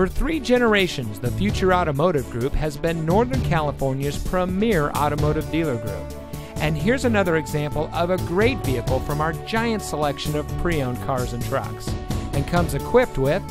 For 3 generations, the Future Automotive Group has been Northern California's premier automotive dealer group. And here's another example of a great vehicle from our giant selection of pre-owned cars and trucks, and comes equipped with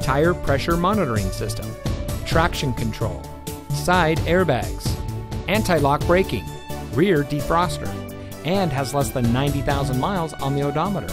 tire pressure monitoring system, traction control, side airbags, anti-lock braking, rear defroster, and has less than 90,000 miles on the odometer.